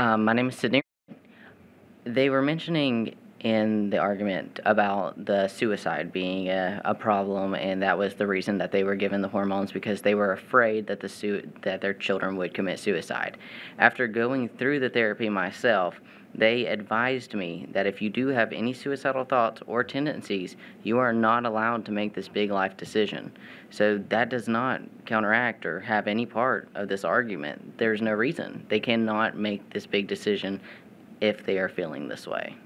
My name is Sydney. They were mentioning in the argument about the suicide being a problem, and that was the reason that they were given the hormones, because they were afraid that their children would commit suicide. After going through the therapy myself, they advised me that if you do have any suicidal thoughts or tendencies, you are not allowed to make this big life decision. So that does not counteract or have any part of this argument. There's no reason. They cannot make this big decision if they are feeling this way.